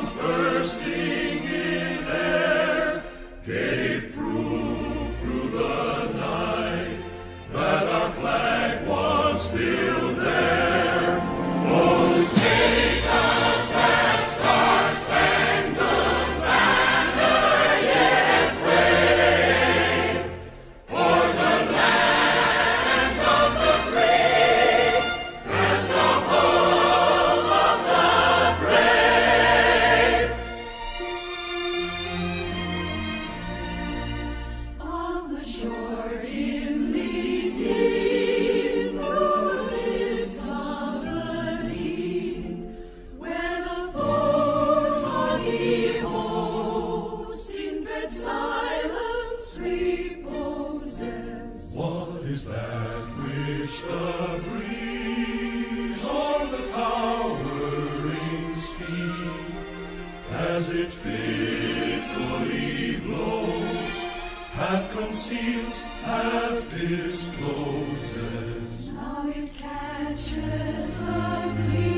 bombs bursting in air gave proof through the night that our flag was still there. Oh, take us that star-spangled banner yet wave, for the land of the free and the home of the brave. On the shore dimly seen is that which the breeze or the towering steam, as it faithfully blows, half conceals, half discloses. Now it catches the gleam.